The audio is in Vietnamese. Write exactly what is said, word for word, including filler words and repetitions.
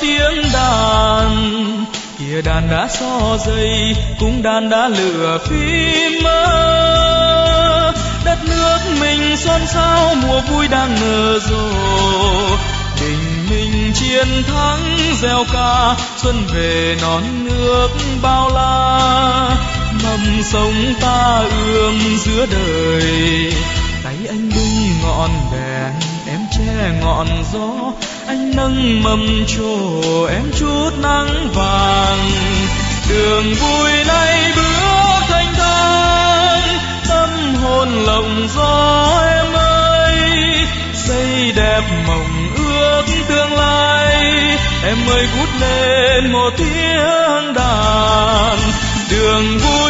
tiếng đàn kìa, đàn đã xo dây cũng đàn đã lửa phim mơ. Đất nước mình xôn xao mùa vui đang nở rộ, tình mình chiến thắng gieo ca xuân về non nước bao la. Mầm sống ta ươm giữa đời, tay anh bưng ngọn đèn em che ngọn gió, anh nâng mầm trổ em chút nắng vàng. Đường vui nay bước thanh thang, tâm hồn lộng gió em ơi, xây đẹp mộng ước tương lai. Em ơi vút lên một tiếng đàn, đường vui